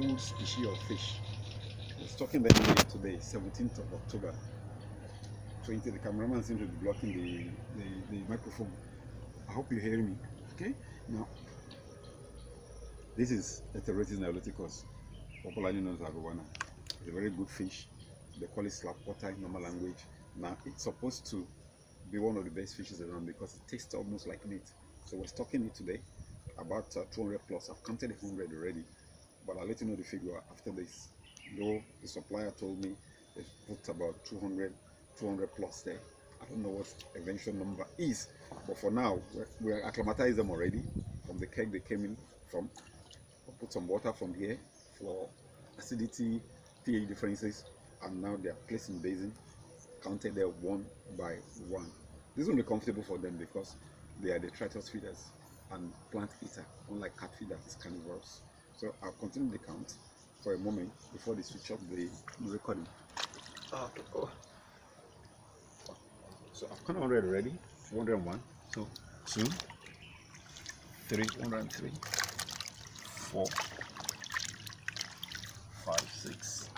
wood species of fish. I was talking that way today, 17th of October 20. The cameraman seemed to be blocking the microphone. I hope you hear me. Okay? Now, this is Heterotis niloticus, popularly known as Arowana. It's a very good fish. They call it Slapwater in normal language. Now, it's supposed to be one of the best fishes around because it tastes almost like meat. So we're stocking it today, about 200 plus. I've counted 100 already, but I'll let you know the figure after this. Though the supplier told me they put about 200 plus there. I don't know what the eventual number is, but for now, we're acclimatized them already from the keg they came in from. We'll put some water from here for acidity, pH differences, and now they are placed in basin, counted there one by one. This will be comfortable for them because they are detritus feeders and plant eater, unlike catfish that is carnivorous. So I'll continue the count for a moment before they switch up the recording. Okay. Oh. So I've counted 100 already, 101. So 2, 3, 103, 4, 5, 6,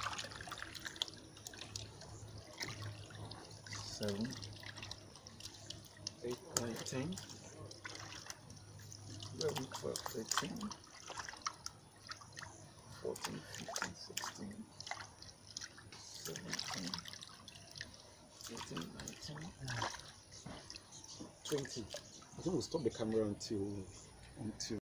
7, 8, 9, 10. 11, 12, 13, 14, 15, 16, 17, 18, 19, 20. I think we'll stop the camera until